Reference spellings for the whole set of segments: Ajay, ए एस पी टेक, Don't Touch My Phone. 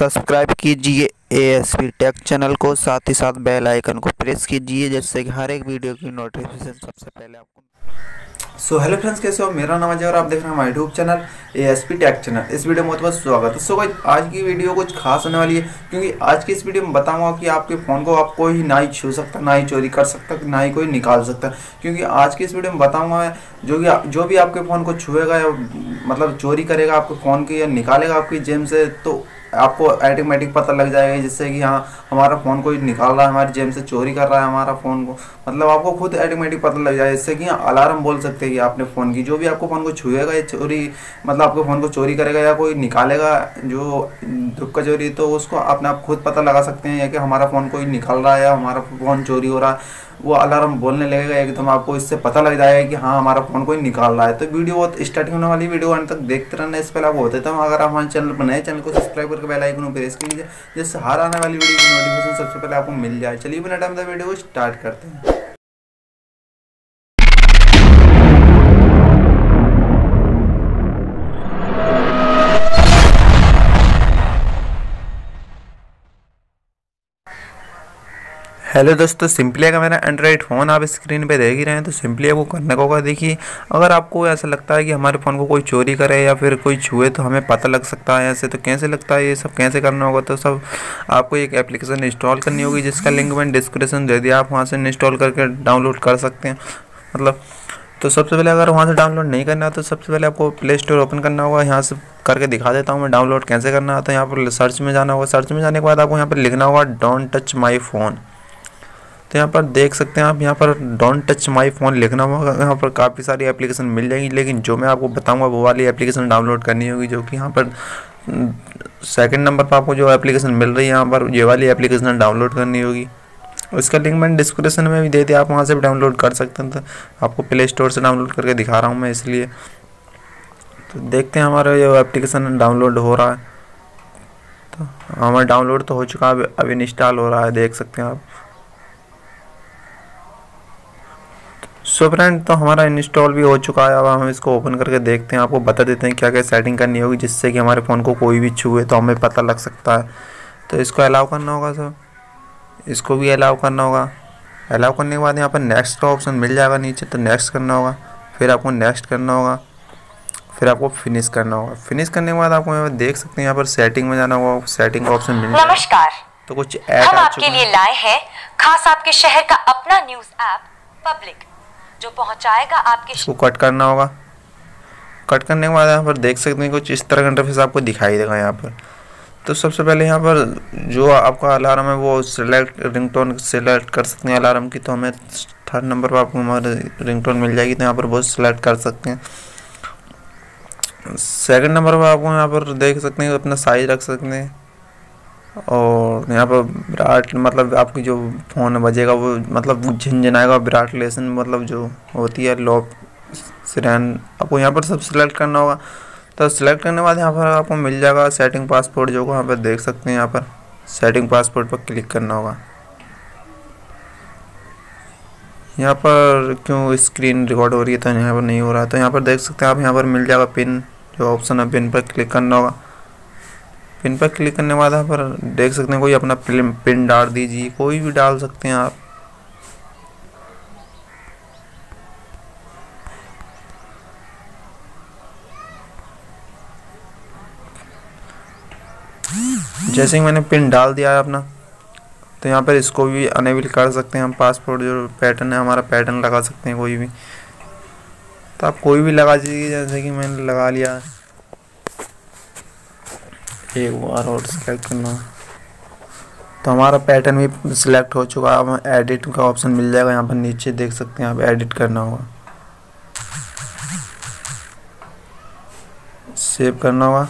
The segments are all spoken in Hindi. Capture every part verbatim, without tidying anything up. सब्सक्राइब कीजिए ए एस पी टेक channel को, साथ ही साथ बेल आइकन को प्रेस कीजिए जिससे कि हर एक वीडियो की नोटिफिकेशन सबसे पहले आपको। सो हेलो फ्रेंड्स, कैसे हो? मेरा नाम अजय और आप देख रहे हैं हमारा YouTube channel ए एस पी टेक channel. इस वीडियो में बहुत बहुत स्वागत है। सो गाइस, आज की वीडियो कुछ खास होने वाली है क्योंकि आज की इस वीडियो में बताऊँगा कि आपके फ़ोन को आप कोई ना ही छू सकता, ना ही चोरी कर सकता, ना ही कोई निकाल सकता। क्योंकि आज की इस वीडियो में बताऊँगा जो कि जो भी आपके फ़ोन को छुएगा या मतलब चोरी करेगा आपके फ़ोन की या निकालेगा आपकी जेब से, तो आपको ऑटोमेटिक पता लग जाएगा जिससे कि हाँ हमारा फ़ोन कोई निकाल रहा है, हमारी जेब से चोरी कर रहा है हमारा फ़ोन को। मतलब आपको खुद ऑटोमेटिक पता लग जाएगा जिससे कि हाँ अलार्म बोल सकते हैं कि आपने फ़ोन की, जो भी आपको फ़ोन को छुएगा या चोरी मतलब आपके फ़ोन को चोरी करेगा या कोई निकालेगा जो धुक्का चोरी, तो उसको अपने आप खुद पता लगा सकते हैं कि हमारा फ़ोन कोई निकाल रहा है या हमारा फ़ोन चोरी हो रहा है। वो अलार्म बोलने लगेगा एकदम, आपको इससे पता लग जाएगा कि हाँ हमारा फ़ोन कोई निकाल रहा है। तो वीडियो बहुत स्टार्टिंग होने वाली, वीडियो अंत तक देखते रहना। इस पहले आपको होते हम अगर हमारे चैनल पर नए चैनल को सब्सक्राइब करके बेल आइकन प्रेस कीजिए जिससे हर आने वाली वीडियो की नोटिफिकेशन सबसे पहले आपको मिल जाए। चलिए बिना टाइम वीडियो को स्टार्ट करते हैं। हेलो दोस्तों, सिंपली अगर मेरा एंड्रॉइड फ़ोन आप स्क्रीन पे देख ही रहे हैं तो सिंपली आपको करने को होगा। देखिए, अगर आपको ऐसा लगता है कि हमारे फ़ोन को कोई चोरी करे या फिर कोई छुए तो हमें पता लग सकता है ऐसे, तो कैसे लगता है ये सब कैसे करना होगा, तो सब आपको एक एप्लीकेशन इंस्टॉल करनी होगी जिसका लिंक मैंने डिस्क्रिप्शन दे दिया, आप वहाँ से इंस्टॉल करके डाउनलोड कर सकते हैं। मतलब तो सबसे पहले अगर वहाँ से डाउनलोड नहीं करना है तो सबसे पहले आपको प्ले स्टोर ओपन करना होगा। यहाँ से करके दिखा देता हूँ मैं डाउनलोड कैसे करना है। तो यहाँ पर सर्च में जाना होगा, सर्च में जाने के बाद आपको यहाँ पर लिखना होगा डोंट टच माई फ़ोन। तो यहाँ पर देख सकते हैं आप, यहाँ पर डोंट टच माई फ़ोन लिखना होगा। यहाँ पर काफ़ी सारी एप्लीकेशन मिल जाएगी, लेकिन जो मैं आपको बताऊंगा वो वाली एप्लीकेशन डाउनलोड करनी होगी, जो कि यहाँ पर सेकंड नंबर पर आपको जो एप्लीकेशन मिल रही है यहाँ पर ये वाली एप्लीकेशन डाउनलोड करनी होगी। उसका लिंक मैंने डिस्क्रिप्शन में भी दे दिया, आप वहाँ से भी डाउनलोड कर सकते हैं। तो आपको प्ले स्टोर से डाउनलोड करके दिखा रहा हूँ मैं इसलिए। तो देखते हैं हमारा ये एप्लीकेशन डाउनलोड हो रहा है। तो हमारा डाउनलोड तो हो चुका है, अभी इंस्टॉल हो रहा है, देख सकते हैं आप। सो फ्रेंड, तो हमारा इंस्टॉल भी हो चुका है। अब हम इसको ओपन करके देखते हैं, आपको बता देते हैं क्या क्या सेटिंग करनी होगी जिससे कि हमारे फ़ोन को कोई भी छुए तो हमें पता लग सकता है। तो इसको अलाउ करना होगा सर, इसको भी अलाउ करना होगा। अलाउ करने के बाद यहाँ पर नेक्स्ट का ऑप्शन मिल जाएगा नीचे, तो नेक्स्ट करना होगा। फिर आपको नेक्स्ट करना होगा, फिर आपको फिनिश करना होगा। फिनिश करने के बाद आपको यहाँ पर देख सकते हैं, यहाँ पर सेटिंग में जाना होगा, सेटिंग का ऑप्शन मिल जाएगा। नमस्कार, तो कुछ ऐड आपके लिए लाए हैं खास आपके शहर का अपना न्यूज़ ऐप पब्लिक जो पहुंचाएगा आपके। इसको कट करना होगा। कट करने के बाद यहाँ पर देख सकते हैं कुछ इस तरह का इंटरफेस आपको दिखाई देगा यहाँ पर। तो सबसे पहले यहाँ पर जो आपका अलार्म है वो सिलेक्ट रिंगटोन सिलेक्ट कर सकते हैं अलार्म की। तो हमें थर्ड नंबर पर आपको हमारे रिंगटोन मिल जाएगी, तो यहाँ पर वो सिलेक्ट कर सकते हैं। सेकंड नंबर पर आपको यहाँ पर देख सकते हैं अपना साइज रख सकते हैं, और यहाँ पर विराट मतलब आपकी जो फ़ोन बजेगा वो मतलब झिनझिनाएगा, विराट लेसन मतलब जो होती है लॉप सिरैन, आपको यहाँ पर सब सिलेक्ट करना होगा। तो सिलेक्ट करने के बाद यहाँ पर आपको मिल जाएगा सेटिंग पासपोर्ट, जो को यहाँ पर देख सकते हैं। यहाँ पर सेटिंग पासपोर्ट पर क्लिक करना होगा। यहाँ पर क्यों स्क्रीन रिकॉर्ड हो रही है तो यहाँ पर नहीं हो रहा, तो यहाँ पर देख सकते हैं आप। यहाँ पर मिल जाएगा पिन जो ऑप्शन है, पिन पर क्लिक करना होगा। पिन पर क्लिक करने के बाद यहाँ पर देख सकते हैं कोई अपना पिन डाल दीजिए, कोई भी डाल सकते हैं आप। जैसे ही मैंने पिन डाल दिया है अपना, तो यहाँ पर इसको भी अनेबल कर सकते हैं हम। पासपोर्ट जो पैटर्न है हमारा, पैटर्न लगा सकते हैं कोई भी, तो आप कोई भी लगा दीजिए जैसे कि मैंने लगा लिया है। एक बार और सिलेक्ट करना, तो हमारा पैटर्न भी सिलेक्ट हो चुका है। अब एडिट का ऑप्शन मिल जाएगा यहाँ पर नीचे, देख सकते हैं आप। एडिट करना होगा, सेव करना होगा।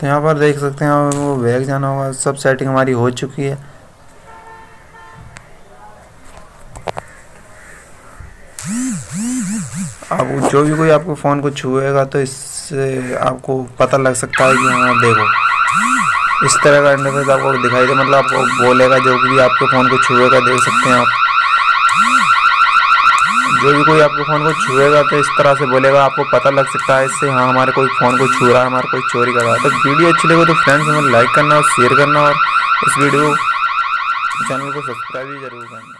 तो यहाँ पर देख सकते हैं वो बैग जाना होगा। सब सेटिंग हमारी हो चुकी है। अब जो भी कोई आपको फ़ोन को छुएगा तो इससे आपको पता लग सकता है कि हाँ देखो इस तरह का इंटरफेस आपको दिखाई दे, मतलब आपको बोलेगा जो भी आपके फ़ोन को छुएगा, देख सकते हैं आप। जो भी कोई आपके फ़ोन को छुएगा तो इस तरह से बोलेगा, आपको पता लग सकता है इससे, हाँ हमारे कोई फ़ोन को छू रहा है, हमारे कोई चोरी कर रहा है। तो वीडियो अच्छी लगे तो फ्रेंड्स हमें लाइक करना और शेयर करना और इस वीडियो चैनल को सब्सक्राइब भी जरूर करना।